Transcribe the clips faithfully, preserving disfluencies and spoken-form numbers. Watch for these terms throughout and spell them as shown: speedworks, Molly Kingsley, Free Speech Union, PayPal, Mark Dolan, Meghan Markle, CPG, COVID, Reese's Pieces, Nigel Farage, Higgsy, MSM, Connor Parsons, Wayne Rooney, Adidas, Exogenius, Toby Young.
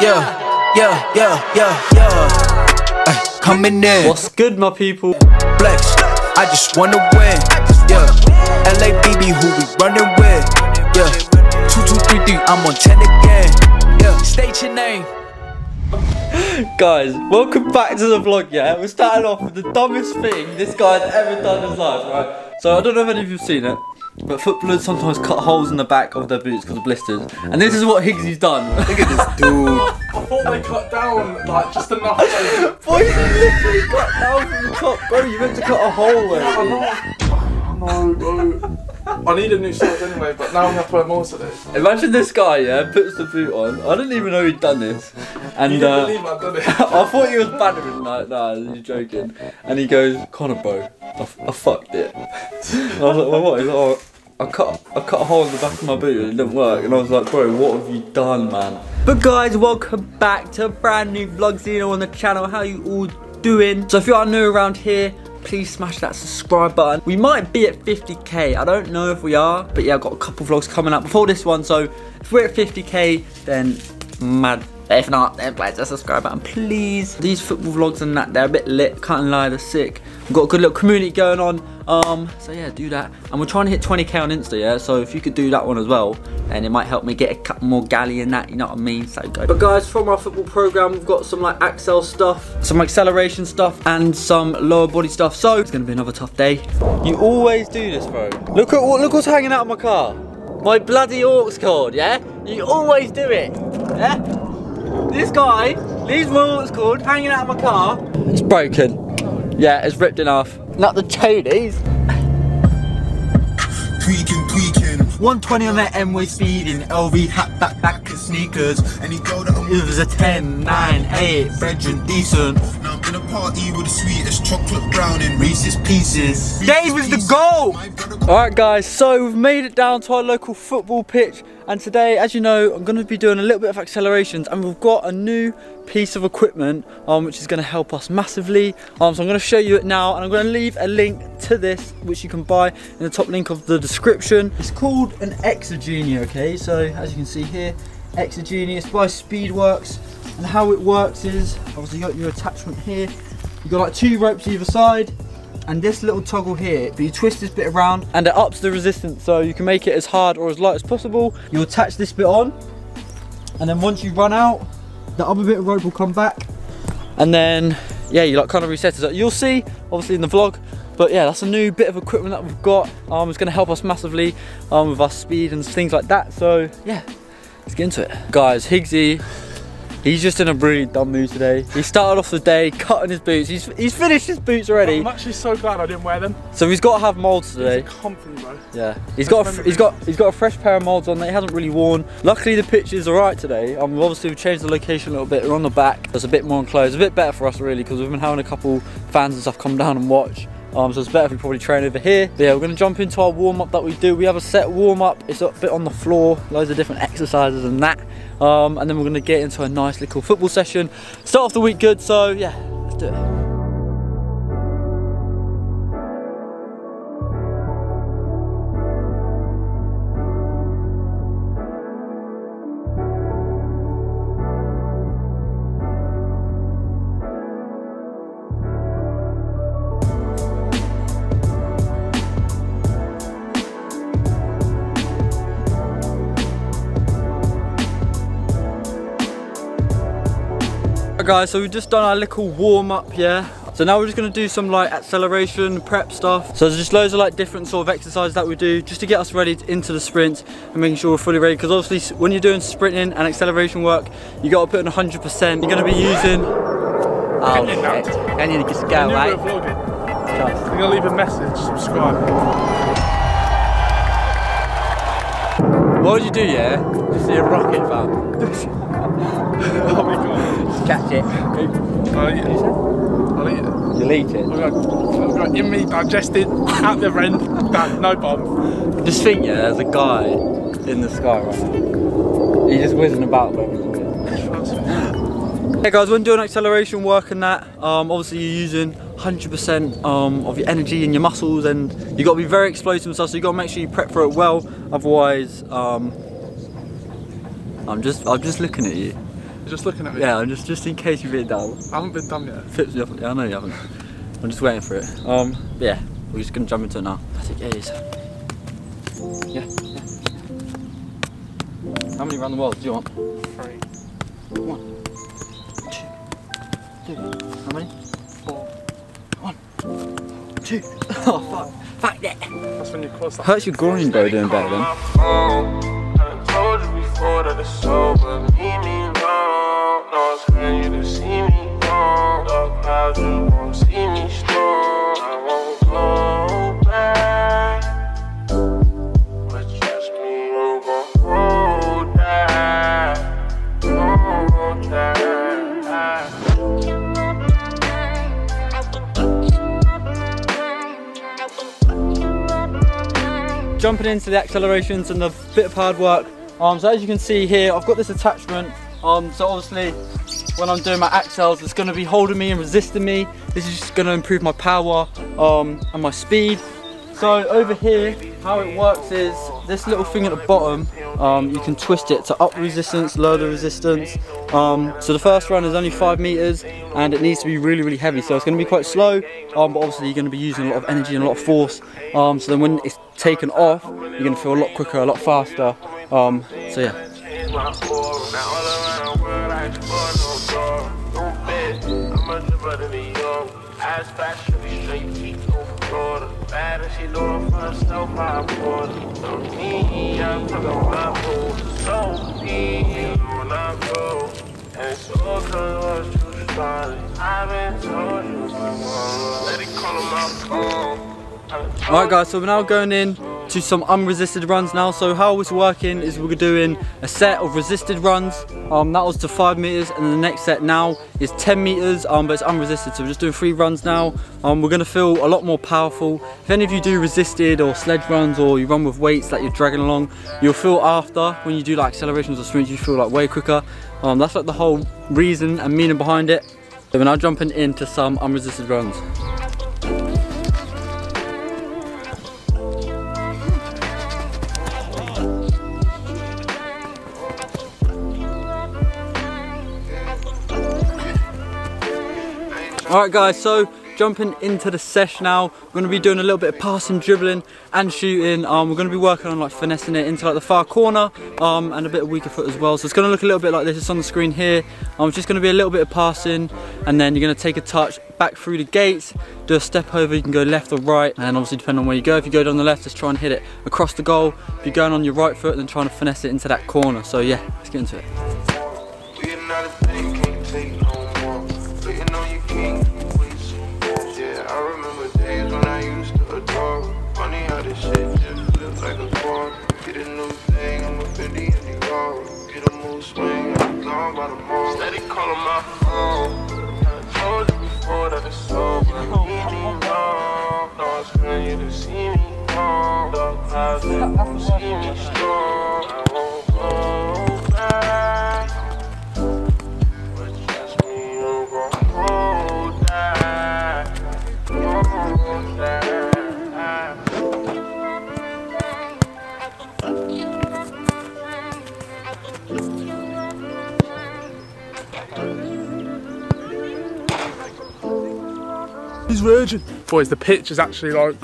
Yeah, yeah, yeah, yeah, yeah. Ay, coming in. What's good, my people? Flex, I just wanna win. Yeah, L A B B, who we running with? Yeah, two two three three, I'm on ten again. Yeah, state your name. Guys, welcome back to the vlog. Yeah, we're starting off with the dumbest thing this guy's ever done in his life, right? So I don't know if any of you've seen it, but footballers sometimes cut holes in the back of their boots because of blisters, and this is what Higgsy's done. Look at this dude. I thought they cut down like just enough. Boys, you literally cut down from the top, bro. You meant to cut a hole there. Oh, no, bro. I need a new shirt anyway, but now I'm gonna put more to this. Imagine this guy, yeah, puts the boot on. I didn't even know he'd done this, and you didn't uh, believe I'd done it. I thought he was bantering, like, nah, you're joking. And he goes, Connor, bro, I, f I fucked it. And I was like, well, what? He's like, oh, I cut, I cut a hole in the back of my boot and it didn't work. And I was like, bro, what have you done, man? But guys, welcome back to a brand new vlog Zeno on the channel. How you all doing? So if you are new around here, please smash that subscribe button. We might be at fifty K. I don't know if we are, but yeah, I've got a couple vlogs coming up before this one. So if we're at fifty K, then mad. If not, then please the subscribe button, please. These football vlogs and that, they're a bit lit. Can't lie, they're sick. We've got a good little community going on. Um, so yeah, do that. And we're trying to hit twenty K on Insta, yeah? So if you could do that one as well, and it might help me get a couple more galley in that, you know what I mean? So go. But guys, from our football program, we've got some like Axel stuff, some acceleration stuff, and some lower body stuff. So it's gonna be another tough day. You always do this, bro. Look at what, look what's hanging out of my car. My bloody aux cord, yeah? You always do it, yeah? This guy leaves my aux cord hanging out of my car. It's broken. Yeah, it's ripped in half. Not the chodies. Tweaking, tweaking. one twenty on that M-way speeding. L V hat, back, back and sneakers. And he go that it was a ten, nine, eight, brethren decent. Now I'm gonna party with the sweetest chocolate brown and Reese's Pieces. Dave is the goal! Alright guys, so we've made it down to our local football pitch. And today, as you know, I'm going to be doing a little bit of accelerations, and we've got a new piece of equipment um, which is going to help us massively. Um, so I'm going to show you it now, and I'm going to leave a link to this which you can buy in the top link of the description. It's called an Exogenius, okay? So as you can see here, Exogenius by Speedworks. And how it works is, obviously you got your attachment here, you've got like two ropes either side, and this little toggle here, but you twist this bit around and it ups the resistance, so you can make it as hard or as light as possible. You attach this bit on, and then once you run out, the other bit of rope will come back, and then yeah, you like kind of reset it. You'll see obviously in the vlog, but yeah, that's a new bit of equipment that we've got. Um, it's going to help us massively um, with our speed and things like that. So yeah, let's get into it, guys. Higgsy, he's just in a really dumb mood today. He started off the day cutting his boots. He's, he's finished his boots already. I'm actually so glad I didn't wear them. So he's got to have molds today. He's comfy, bro. Yeah, he's got a, he's got he's got a fresh pair of molds on that he hasn't really worn. Luckily the pitch is alright today. Um, obviously we've changed the location a little bit. We're on the back. It's a bit more enclosed. A bit better for us really, because we've been having a couple fans and stuff come down and watch. Um, so it's better if we probably train over here. But yeah, we're going to jump into our warm-up that we do. We have a set warm-up. It's a bit on the floor, loads of different exercises and that. Um, and then we're going to get into a nice little football session. Start off the week good, so yeah, let's do it. Guys, so we've just done our little warm-up, yeah, so now we're just going to do some like acceleration prep stuff. So there's just loads of like different sort of exercises that we do just to get us ready into the sprint and making sure we're fully ready, because obviously when you're doing sprinting and acceleration work, you got to put in one hundred percent. You're going to be using oh shit. I need to just go, right? I'm going to leave a message, subscribe. What would you do, yeah? Just see a rocket, fam. Oh my god. Just catch it. Okay. I'll eat it. I'll eat it. You'll eat it? I've got in me, digested, at the end, done, no bomb. Just think, yeah, there's a guy in the sky right now. He's just whizzing about. Hey guys, when doing acceleration work and that, um, obviously you're using one hundred percent um, of your energy and your muscles, and you've got to be very explosive and stuff, so you've got to make sure you prep for it well, otherwise, um, I'm just, I'm just looking at you. just looking at me? Yeah, I'm just just in case you've been dumb. I haven't been dumb yet. Flips me off. Yeah, I know you haven't. I'm just waiting for it. Um, yeah, we're just gonna jump into it now. I think it is. Yeah, yeah. How many around the world do you want? Three. One. Two. How many? Four. One. Two. Oh fuck. Fuck that. That's when you close that. How's your groin though doing better then? That it's sober, leave me alone. No, it's hard you to see me wrong. The clouds you won't see me strong. I won't go back, but trust me, you gon' hold that. Hold that. Jumping into the accelerations and the bit of hard work. Um, so as you can see here, I've got this attachment, um, so obviously when I'm doing my axles, it's going to be holding me and resisting me. This is just going to improve my power um, and my speed. So over here, how it works is this little thing at the bottom, um, you can twist it to up resistance, lower the resistance. Um, so the first run is only five meters and it needs to be really, really heavy. So it's going to be quite slow, um, but obviously you're going to be using a lot of energy and a lot of force. Um, so then when it's taken off, you're going to feel a lot quicker, a lot faster. Um, so yeah. Alright guys, so we're now going in to some unresisted runs now. So how it's working is we're doing a set of resisted runs. Um, that was to five meters, and the next set now is ten meters, um, but it's unresisted. So we're just doing three runs now. Um, we're gonna feel a lot more powerful. If any of you do resisted or sledge runs, or you run with weights that you're dragging along, you'll feel after when you do like accelerations or sprints, you feel like way quicker. Um, that's like the whole reason and meaning behind it. So we're now jumping into some unresisted runs. Alright guys, so jumping into the sesh now, we're going to be doing a little bit of passing, dribbling and shooting. Um, we're going to be working on like finessing it into like the far corner, um, and a bit of weaker foot as well. So it's going to look a little bit like this, it's on the screen here. Um, it's just going to be a little bit of passing and then you're going to take a touch back through the gates, do a step over, you can go left or right, and obviously depending on where you go. If you go down the left, just try and hit it across the goal. If you're going on your right foot, then trying to finesse it into that corner. So yeah, let's get into it. He's virgin. Boys, the pitch is actually like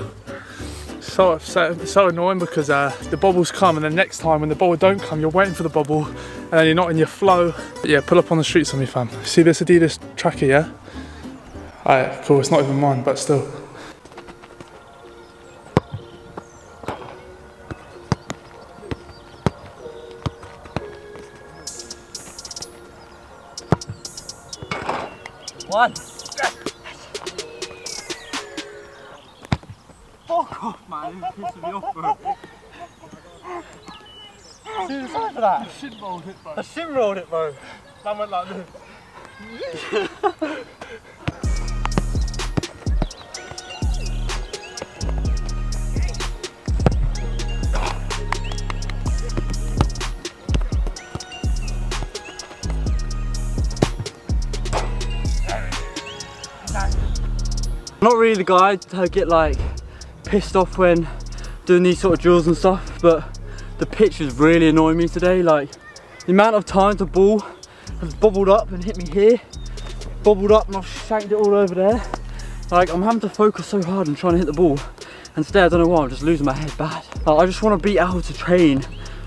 so upset, so annoying, because uh, the bobbles come and then next time when the bobble don't come, you're waiting for the bobble and then you're not in your flow. But yeah, pull up on the streets on me, fam. See this Adidas tracker, yeah? Alright, cool, it's not even mine, but still. One. Fuck off, man, you're pissing me off, bro. See the side of that? I shin rolled it, bro. I shin rolled it, bro. That went like this. I'm not really the guy to get like pissed off when doing these sort of drills and stuff, but the pitch is really annoying me today. Like the amount of times the ball and bobbled up and hit me here, bobbled up and I've shanked it all over there. Like, I'm having to focus so hard and trying to hit the ball, and today, I don't know why, I'm just losing my head bad. Like, I just want to be able to train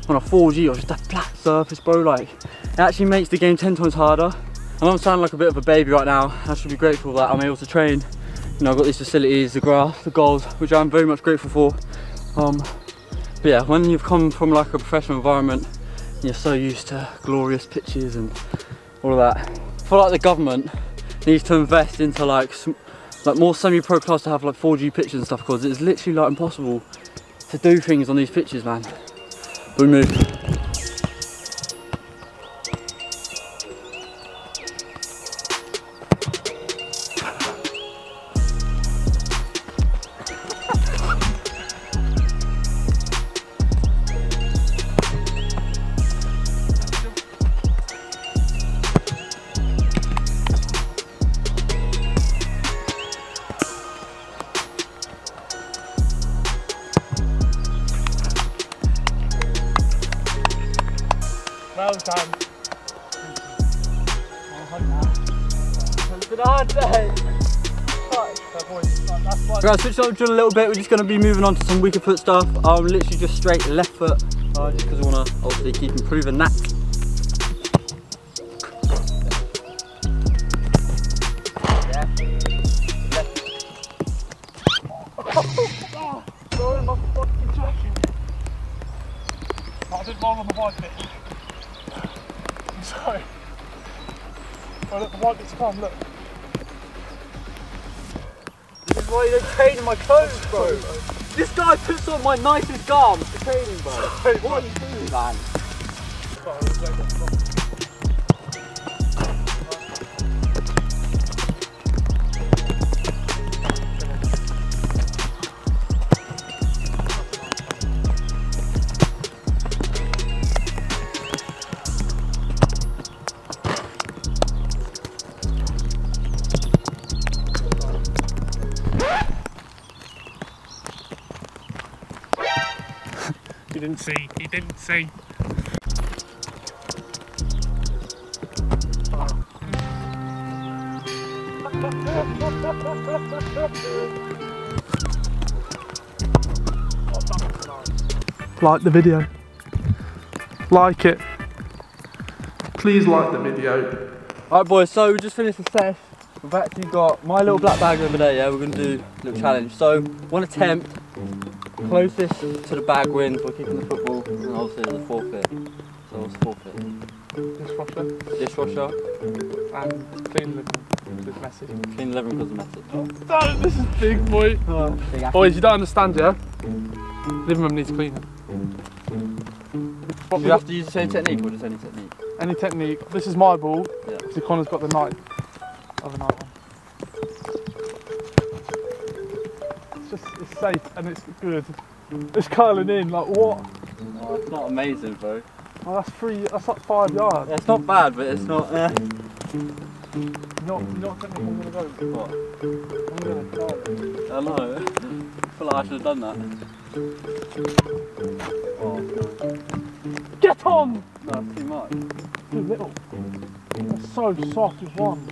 on a four G or just a flat surface, bro. Like, it actually makes the game ten times harder. And I'm sounding like a bit of a baby right now. I should be grateful that I'm able to train. You know, I've got these facilities, the grass, the goals, which I'm very much grateful for. Um, but yeah, when you've come from like a professional environment, you're so used to glorious pitches and all of that. I feel like the government needs to invest into like some, like more semi-pro clubs to have like four G pitches and stuff, because it's literally like impossible to do things on these pitches, man. But we move. Well done. Right, switch up drill a little bit. We're just going to be moving on to some weaker foot stuff. I'm literally just straight left foot, uh, just because I want to obviously keep improving that. Yeah. Throwing my fucking jacket. I did roll on the bike bit. Sorry. Oh look, the white bit's come, look. This is why you don't train in my clothes, bro. This guy puts on my nicest garments for training, bro. Sorry, what are you doing, man? He didn't see, he didn't see. Like the video. Like it. Please like the video. Alright boys, so we just finished the session. We've actually got my little black bag over there, yeah, we're gonna do a little challenge. So one attempt. Closest to the bag wins. We're keeping the football, and obviously there's a forfeit. So what's the forfeit? Dishwasher. Dishwasher. And clean living because message. Clean living because of message. Oh, damn, this is big, boy. Oh, big boys, you don't understand, yeah? Living room needs cleaning. Do you have to use the same technique or just any technique? Any technique. This is my ball. Yeah. So Connor's got the night. Other night one. It's just, it's safe and it's good. It's curling in, like what? Oh, it's not amazing, bro. Oh, that's three, that's like five yards. Yeah, it's not bad, but it's not... Uh... Not, not technical, I'm gonna go. What? I'm gonna go. I know. I feel like I should have done that. Oh. Get on! No, that's too much. Too little. It's so soft, you've won.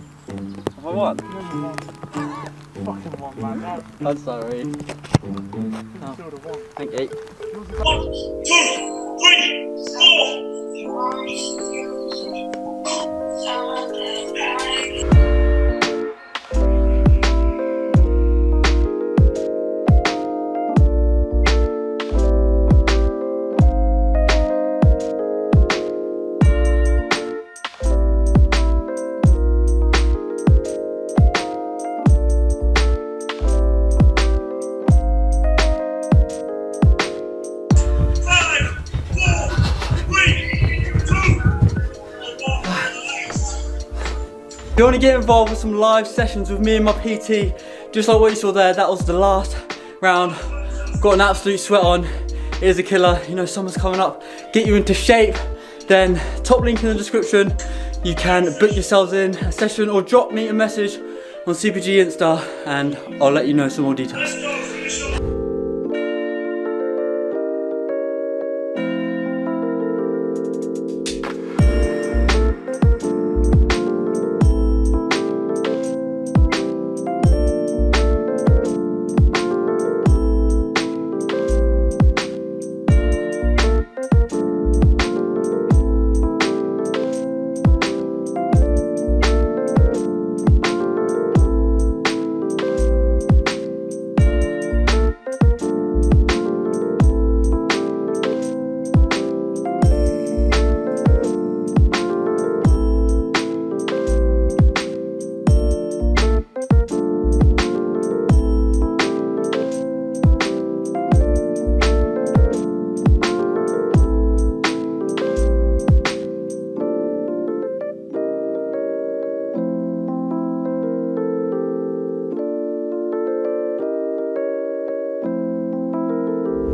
Have I won? No, fucking one, man. No. I'm sorry. Oh. Thank you. One, two, three, four. If you want to get involved with some live sessions with me and my P T, just like what you saw there, that was the last round. Got an absolute sweat on. It is a killer. You know, summer's coming up. Get you into shape. Then top link in the description. You can book yourselves in a session or drop me a message on C P G Insta and I'll let you know some more details.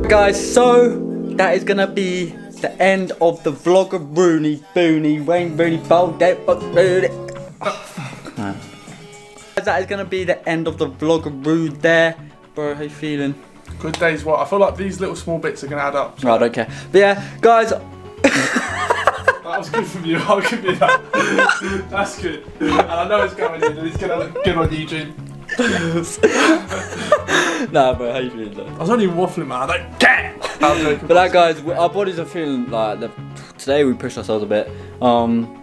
Guys, so that is gonna be the end of the vlog of Rooney, Booney, Wayne Rooney, Bold, Dead, Buck, Booney. That is gonna be the end of the vlog of Rooney there. Bro, how you feeling? Good days, what? I feel like these little small bits are gonna add up. So. Oh, I don't care. But yeah, guys. That was good from you, I'll give you that. That's good. And I know it's going in, and it's gonna look good on YouTube. Nah, bro, how you feeling though? I was only waffling, man, I don't care! But that, guys, we, our bodies are feeling like they've, today we pushed ourselves a bit. Um,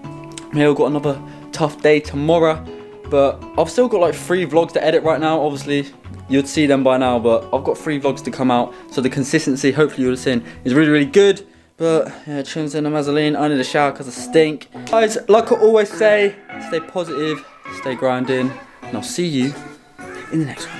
yeah, we've got another tough day tomorrow, but I've still got like three vlogs to edit right now. Obviously, you'd see them by now, but I've got three vlogs to come out, so the consistency, hopefully, you'll have seen, is really, really good. But yeah, chins in the mazzoline. I need a shower because I stink. Guys, like I always say, stay positive, stay grinding, and I'll see you in the next one.